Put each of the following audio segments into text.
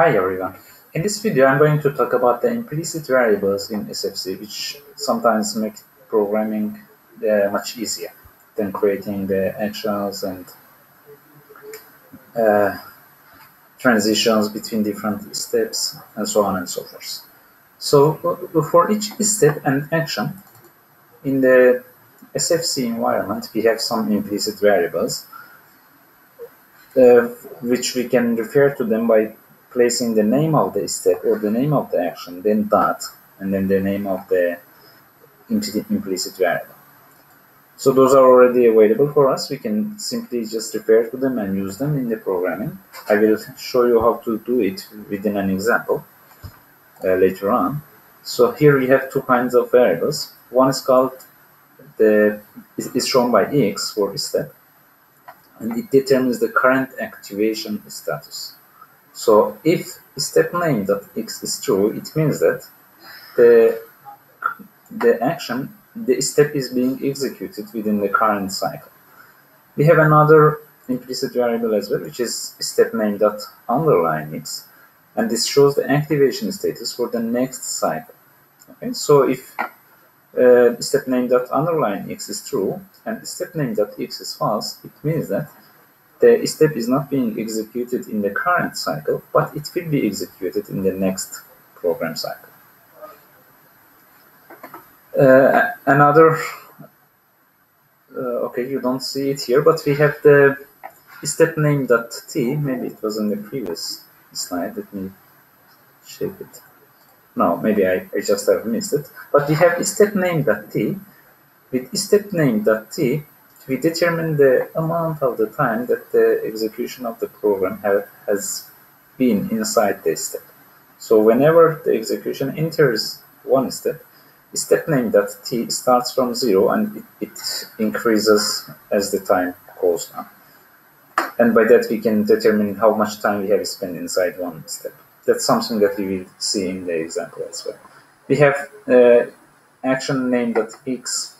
Hi everyone, in this video I'm going to talk about the implicit variables in SFC, which sometimes make programming much easier than creating the actions and transitions between different steps and so on and so forth. So for each step and action in the SFC environment we have some implicit variables which we can refer to them by placing the name of the step or the name of the action, then dot, and then the name of the implicit variable. So those are already available for us. We can simply just refer to them and use them in the programming. I will show you how to do it within an example later on. So here we have two kinds of variables. One is called is shown by X for step, and it determines the current activation status. So if step name .x is true, it means that the step is being executed within the current cycle. We have another implicit variable as well, which is step name ._x, and this shows the activation status for the next cycle. Okay, so if step name ._x is true and step name .x is false, it means that the step is not being executed in the current cycle, but it will be executed in the next program cycle. Okay, you don't see it here, but we have the step name .t. Maybe it was in the previous slide. Let me check it. No, maybe I just have missed it. But we have step name .t. With step name .t, we determine the amount of the time that the execution of the program has been inside the step. So whenever the execution enters one step, step name .t starts from 0 and it increases as the time goes on. And by that we can determine how much time we have spent inside one step. That's something that we will see in the example as well. We have action name .x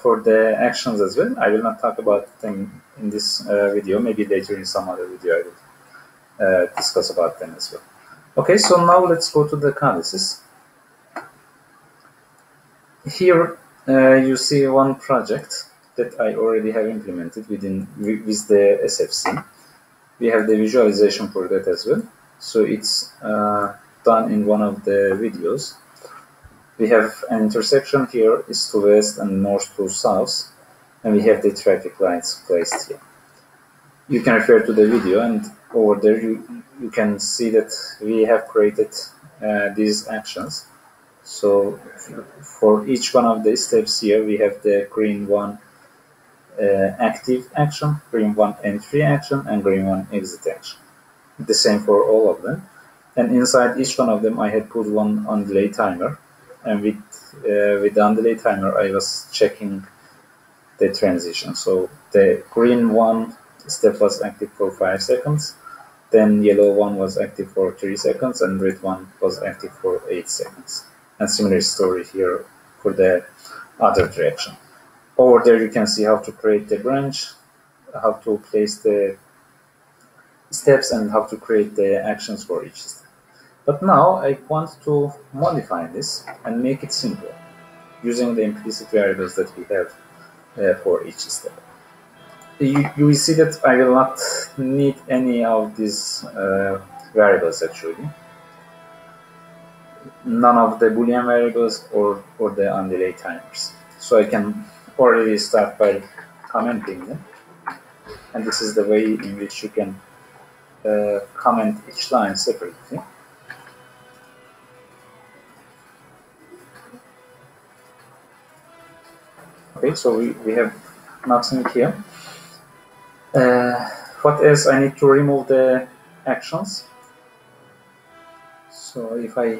for the actions as well. I will not talk about them in this video. Maybe later in some other video I will discuss about them as well. Okay, so now let's go to the codices. Here you see one project that I already have implemented with the SFC. We have the visualization for that as well. So it's done in one of the videos. We have an intersection here, east to west and north to south, and we have the traffic lights placed here. You can refer to the video, and over there you can see that we have created these actions. So for each one of the steps here, we have the green one active action, green one entry action, and green one exit action. The same for all of them. And inside each one of them, I had put one on delay timer. And with the on delay timer, I was checking the transition. So the green one step was active for 5 seconds, then yellow one was active for 3 seconds, and red one was active for 8 seconds. And similar story here for the other direction. Over there, you can see how to create the branch, how to place the steps, and how to create the actions for each step. But now I want to modify this and make it simple using the implicit variables that we have for each step. You will see that I will not need any of these variables actually. None of the Boolean variables or the on delay timers. So I can already start by commenting them. And this is the way in which you can comment each line separately. Okay, so we have nothing here. What else? I need to remove the actions. So if I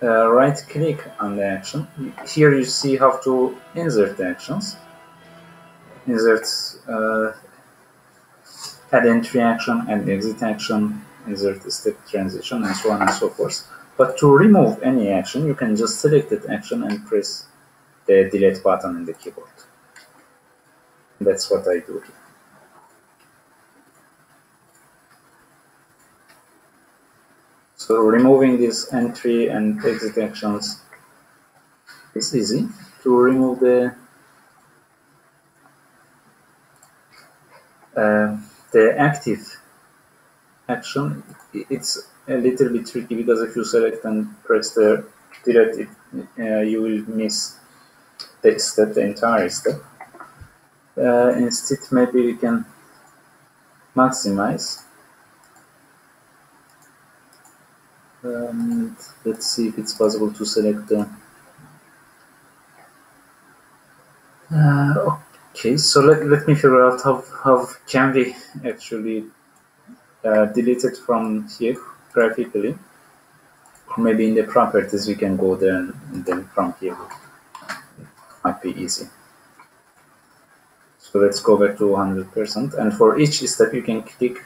right click on the action, here you see how to insert the actions. Insert add entry action and exit action, insert the step transition, and so on and so forth. But to remove any action, you can just select that action and press the delete button in the keyboard. That's what I do here. So removing these entry and exit actions is easy. To remove the active action, it's a little bit tricky, because if you select and press the delete, you will miss that step, the entire step. Instead, maybe we can maximize. Let's see if it's possible to select the. Okay, so let me figure out how can we actually delete it from here graphically. Or maybe in the properties we can go there and then from here. Might be easy. So let's go back to 100%, and for each step you can click,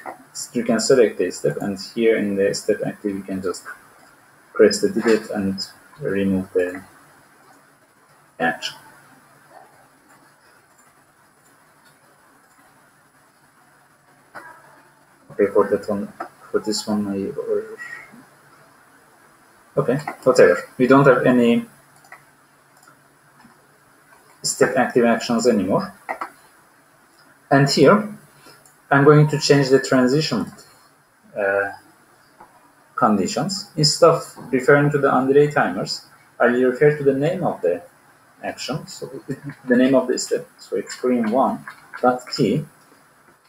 you can select a step, and here in the step active you can just press the delete and remove the action. Okay, for that one, for this one, okay, whatever. We don't have any step active actions anymore. And here, I'm going to change the transition conditions. Instead of referring to the on-delay timers, I will refer to the name of the action, so the name of the step. So it's green1.key.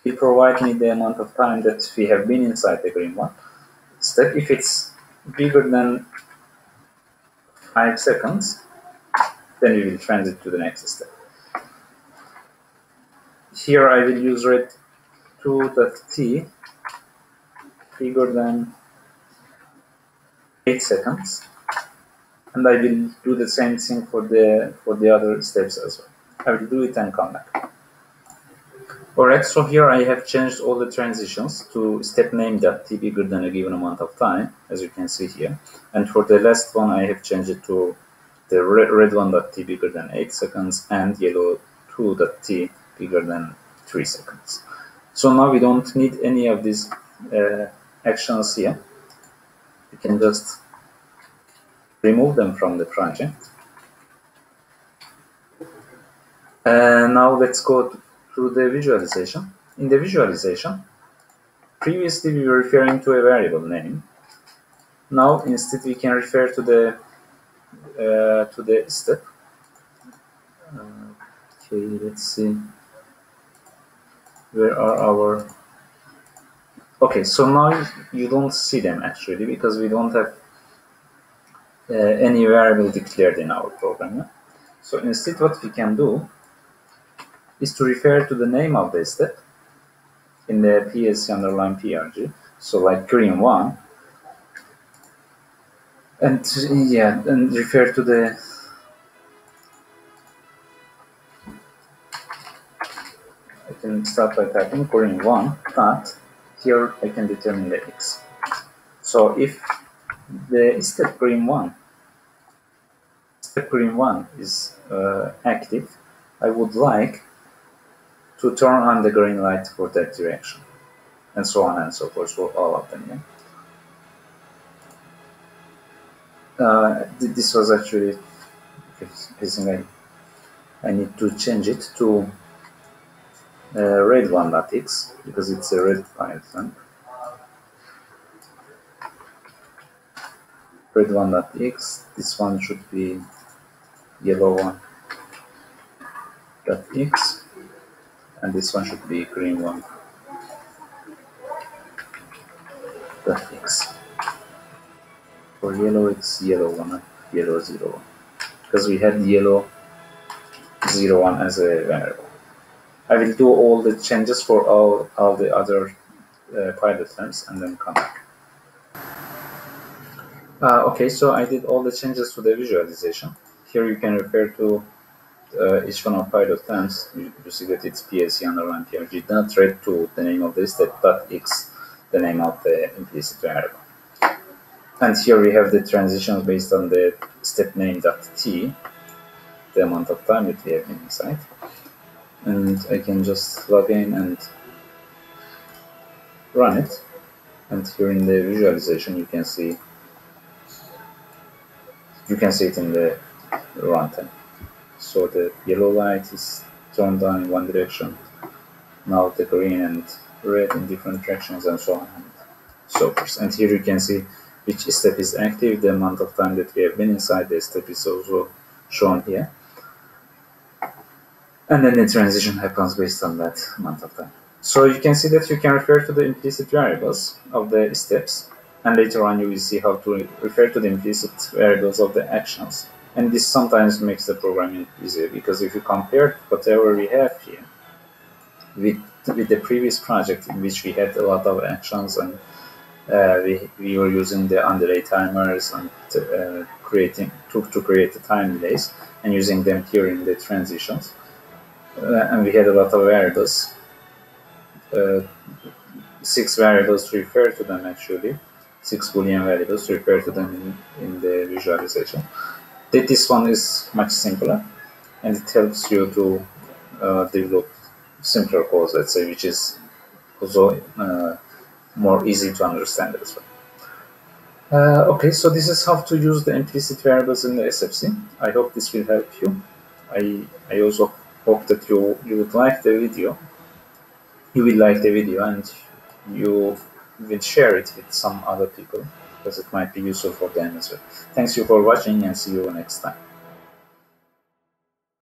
It provides me the amount of time that we have been inside the green1 step. If it's bigger than 5 seconds, then we will transit to the next step. Here I will use red2.t bigger than 8 seconds, and I will do the same thing for the other steps as well. I will do it and come back. Alright, so here I have changed all the transitions to step name.t bigger than a given amount of time, as you can see here. And for the last one, I have changed it to the red1.t bigger than 8 seconds and yellow2.t bigger than 3 seconds. So now we don't need any of these actions here. We can just remove them from the project. Now let's go to the visualization. In the visualization, previously we were referring to a variable name. Now instead we can refer to the step. Okay, let's see. Where are our? Okay, so now you don't see them actually, because we don't have any variable declared in our program. Yeah? So instead, what we can do is to refer to the name of the step in the PSC underline PRG, so like green1, and yeah, and refer to the I can start by typing green1 dot. Here I can determine the x. So if the step green1 is active, I would like to turn on the green light for that direction, and so on and so forth, for all of them. Yeah? This was actually, I think I need to change it to red1.x, because it's a red file thing. Red1.x, this one should be yellow1.x. And this one should be green1.x. For yellow, it's yellow 01, because we had yellow 01 as a variable. I will do all the changes for all the other pilot terms and then come back. Okay, so I did all the changes to the visualization. Here you can refer to each one of pilot terms. You see that it's PSC underline PRG dot red to the name of the step dot x, the name of the implicit variable. And here we have the transitions based on the step name dot t, the amount of time that we have inside. And I can just log in and run it, and here in the visualization you can see it in the runtime. So the yellow light is turned down in one direction, now the green and red in different directions, and so on and so forth. And here you can see which step is active. The amount of time that we have been inside the step is also shown here, and then the transition happens based on that amount of time. So you can see that you can refer to the implicit variables of the steps, and later on you will see how to refer to the implicit variables of the actions. And this sometimes makes the programming easier, because if you compare whatever we have here with the previous project, in which we had a lot of actions, and we were using the underlay timers and to create the time delays and using them here in the transitions, and we had a lot of variables, 6 variables to refer to them, actually 6 Boolean variables to refer to them in the visualization. This one is much simpler, and it helps you to develop simpler codes, let's say, which is also more easy to understand as well. Okay, so this is how to use the implicit variables in the SFC. I hope this will help you. I also hope that you would like the video. You will like the video, and you will share it with some other people, because it might be useful for them as well. Thanks you for watching, and see you next time.